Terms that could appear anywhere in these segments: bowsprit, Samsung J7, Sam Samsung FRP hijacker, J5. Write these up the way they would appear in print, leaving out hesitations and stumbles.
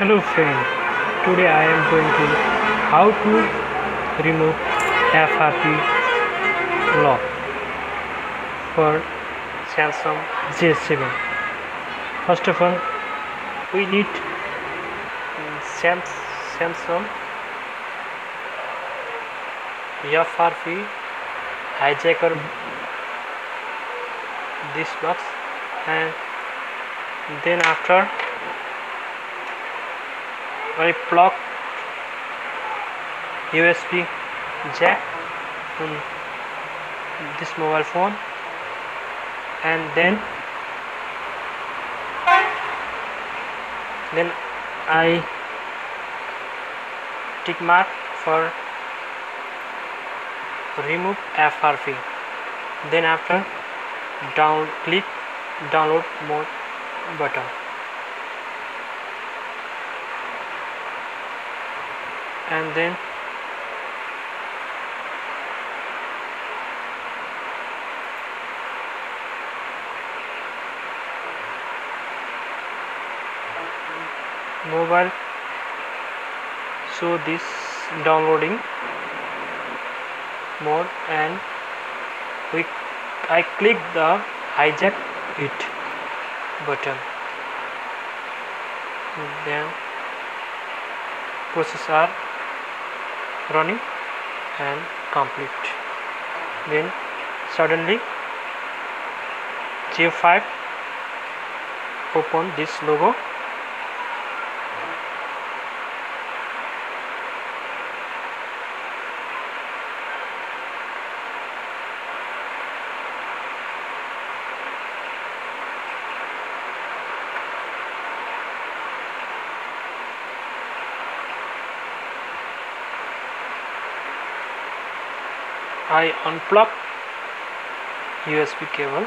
Hello friend, today I am going to how to remove FRP lock for Samsung J7. First of all, we need Samsung FRP hijacker this box, and then after I plug USB jack in this mobile phone, and then I tick mark for remove FRP. Then after click download mode button. And then mobile show this downloading mode, and I click the hijack it button. Then process are running and complete. Then suddenly J5 open this logo, I unplug USB cable,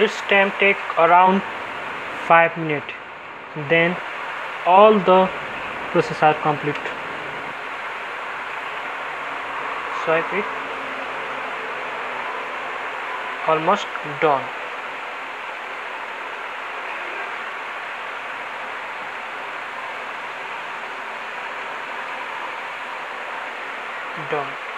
its time take around 5 minutes, then all the process are complete. Swipe it, almost done. Done.